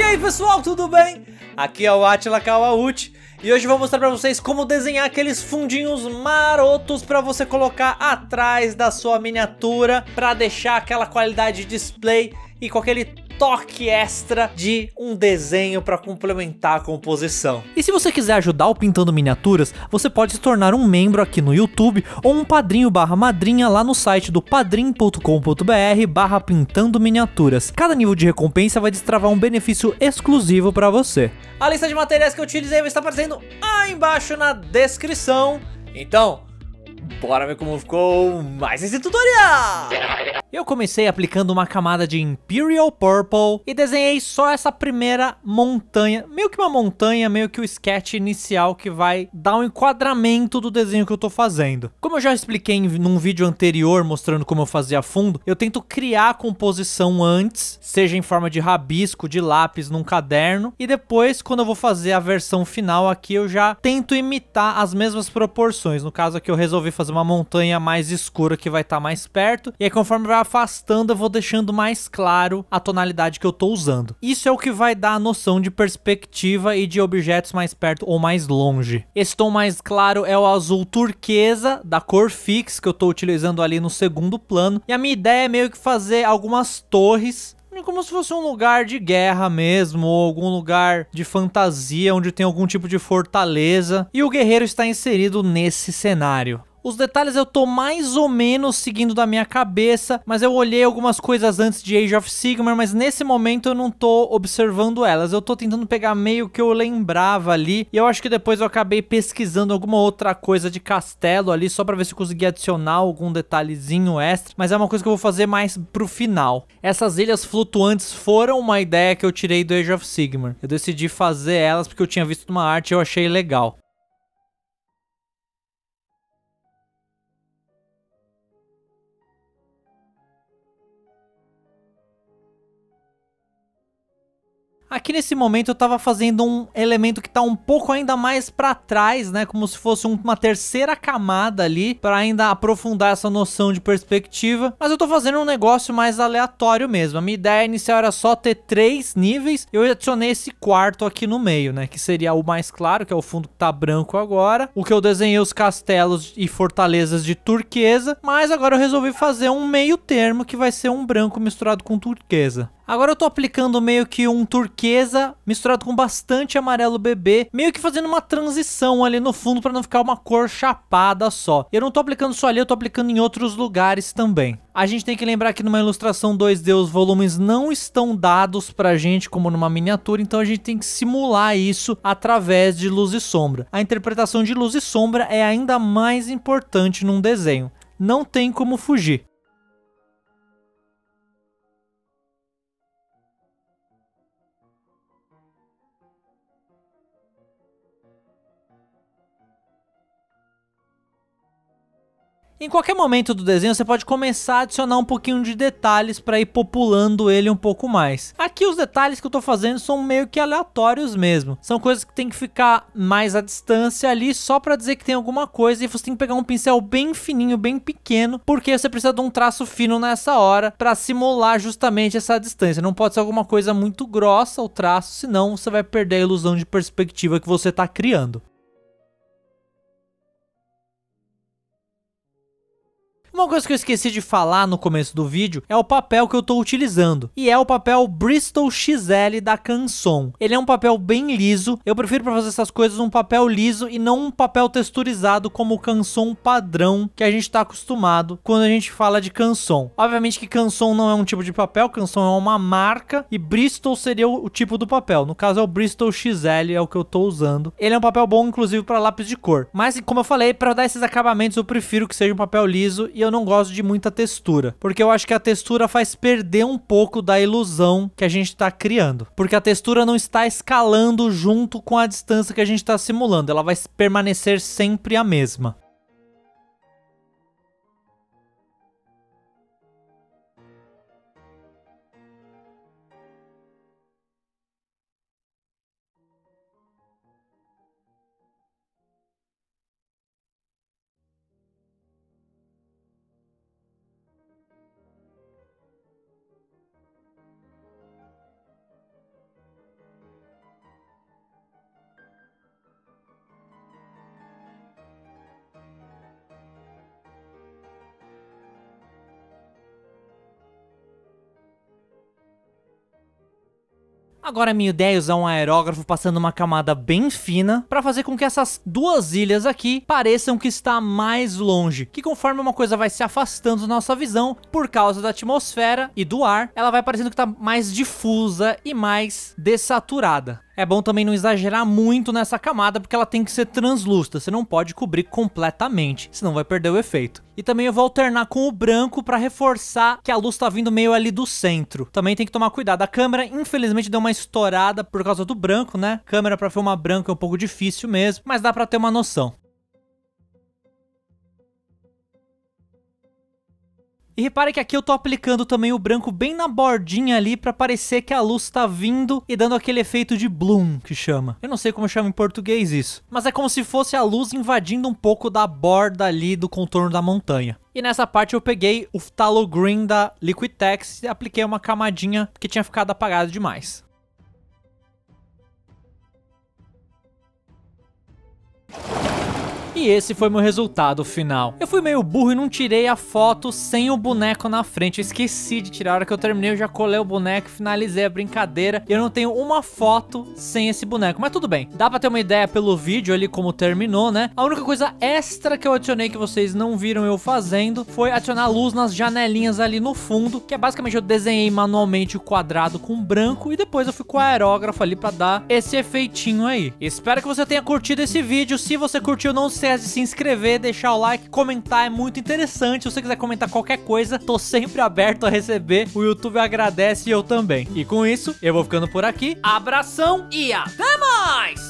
E aí pessoal, tudo bem? Aqui é o Átila Kawauchi e hoje eu vou mostrar pra vocês como desenhar aqueles fundinhos marotos pra você colocar atrás da sua miniatura, pra deixar aquela qualidade de display e com aquele toque extra de um desenho para complementar a composição. E se você quiser ajudar o Pintando Miniaturas, você pode se tornar um membro aqui no YouTube ou um padrinho/madrinha lá no site do padrim.com.br/Pintando Miniaturas. Cada nível de recompensa vai destravar um benefício exclusivo para você. A lista de materiais que eu utilizei vai estar aparecendo aí embaixo na descrição. Então, bora ver como ficou mais esse tutorial! Eu comecei aplicando uma camada de Imperial Purple e desenhei só essa primeira montanha, meio que uma montanha, meio que o sketch inicial que vai dar um enquadramento do desenho que eu tô fazendo. Como eu já expliquei num vídeo anterior mostrando como eu fazia fundo, eu tento criar a composição antes, seja em forma de rabisco, de lápis, num caderno, e depois quando eu vou fazer a versão final aqui eu já tento imitar as mesmas proporções. No caso aqui eu resolvi fazer uma montanha mais escura que vai estar mais perto, e aí conforme vai afastando eu vou deixando mais claro a tonalidade que eu tô usando. Isso é o que vai dar a noção de perspectiva e de objetos mais perto ou mais longe. Esse tom mais claro é o azul turquesa da Corfix que eu tô utilizando ali no segundo plano, e a minha ideia é meio que fazer algumas torres, como se fosse um lugar de guerra mesmo, ou algum lugar de fantasia onde tem algum tipo de fortaleza, e o guerreiro está inserido nesse cenário. Os detalhes eu tô mais ou menos seguindo da minha cabeça, mas eu olhei algumas coisas antes de Age of Sigmar, mas nesse momento eu não tô observando elas. Eu tô tentando pegar meio que eu lembrava ali, e eu acho que depois eu acabei pesquisando alguma outra coisa de castelo ali, só pra ver se eu consegui adicionar algum detalhezinho extra, mas é uma coisa que eu vou fazer mais pro final. Essas ilhas flutuantes foram uma ideia que eu tirei do Age of Sigmar. Eu decidi fazer elas porque eu tinha visto uma arte e eu achei legal. Aqui nesse momento eu tava fazendo um elemento que tá um pouco ainda mais pra trás, né? Como se fosse uma terceira camada ali, pra ainda aprofundar essa noção de perspectiva. Mas eu tô fazendo um negócio mais aleatório mesmo. A minha ideia inicial era só ter 3 níveis. Eu adicionei esse quarto aqui no meio, né? Que seria o mais claro, que é o fundo que tá branco agora. O que eu desenhei os castelos e fortalezas de turquesa. Mas agora eu resolvi fazer um meio termo, que vai ser um branco misturado com turquesa. Agora eu tô aplicando meio que um turquesa misturado com bastante amarelo bebê, meio que fazendo uma transição ali no fundo pra não ficar uma cor chapada só. Eu não tô aplicando só ali, eu tô aplicando em outros lugares também. A gente tem que lembrar que numa ilustração 2D os volumes não estão dados pra gente como numa miniatura, então a gente tem que simular isso através de luz e sombra. A interpretação de luz e sombra é ainda mais importante num desenho. Não tem como fugir. Em qualquer momento do desenho você pode começar a adicionar um pouquinho de detalhes para ir populando ele um pouco mais. Aqui os detalhes que eu tô fazendo são meio que aleatórios mesmo. São coisas que tem que ficar mais à distância ali só para dizer que tem alguma coisa, e você tem que pegar um pincel bem fininho, bem pequeno, porque você precisa de um traço fino nessa hora para simular justamente essa distância. Não pode ser alguma coisa muito grossa o traço, senão você vai perder a ilusão de perspectiva que você tá criando. Uma coisa que eu esqueci de falar no começo do vídeo é o papel que eu tô utilizando, e é o papel Bristol XL da Canson. Ele é um papel bem liso. Eu prefiro para fazer essas coisas um papel liso e não um papel texturizado como o Canson padrão que a gente tá acostumado quando a gente fala de Canson. Obviamente que Canson não é um tipo de papel, Canson é uma marca, e Bristol seria o tipo do papel. No caso é o Bristol XL, é o que eu tô usando. Ele é um papel bom inclusive para lápis de cor, mas como eu falei, para dar esses acabamentos eu prefiro que seja um papel liso, e eu não gosto de muita textura, porque eu acho que a textura faz perder um pouco da ilusão que a gente tá criando, porque a textura não está escalando junto com a distância que a gente tá simulando, ela vai permanecer sempre a mesma. Agora a minha ideia é usar um aerógrafo passando uma camada bem fina para fazer com que essas duas ilhas aqui pareçam que está mais longe, que conforme uma coisa vai se afastando da nossa visão por causa da atmosfera e do ar, ela vai parecendo que está mais difusa e mais dessaturada. É bom também não exagerar muito nessa camada, porque ela tem que ser translúcida, você não pode cobrir completamente, senão vai perder o efeito. E também eu vou alternar com o branco para reforçar que a luz tá vindo meio ali do centro. Também tem que tomar cuidado, a câmera infelizmente deu uma estourada por causa do branco, né? Câmera para filmar branco é um pouco difícil mesmo, mas dá para ter uma noção. E repare que aqui eu tô aplicando também o branco bem na bordinha ali pra parecer que a luz tá vindo e dando aquele efeito de bloom, que chama. Eu não sei como chama em português isso, mas é como se fosse a luz invadindo um pouco da borda ali do contorno da montanha. E nessa parte eu peguei o Phthalo Green da Liquitex e apliquei uma camadinha que tinha ficado apagada demais. E esse foi meu resultado final. Eu fui meio burro e não tirei a foto sem o boneco na frente. Eu esqueci de tirar. A hora que eu terminei, eu já colei o boneco, finalizei a brincadeira. E eu não tenho uma foto sem esse boneco. Mas tudo bem. Dá pra ter uma ideia pelo vídeo ali como terminou, né? A única coisa extra que eu adicionei que vocês não viram eu fazendo foi adicionar luz nas janelinhas ali no fundo, que é basicamente eu desenhei manualmente o quadrado com branco e depois eu fui com o aerógrafo ali pra dar esse efeitinho aí. Espero que você tenha curtido esse vídeo. Se você curtiu, não se de se inscrever, deixar o like, comentar, é muito interessante. Se você quiser comentar qualquer coisa, tô sempre aberto a receber, o YouTube agradece e eu também. E com isso, eu vou ficando por aqui. Abração e até mais!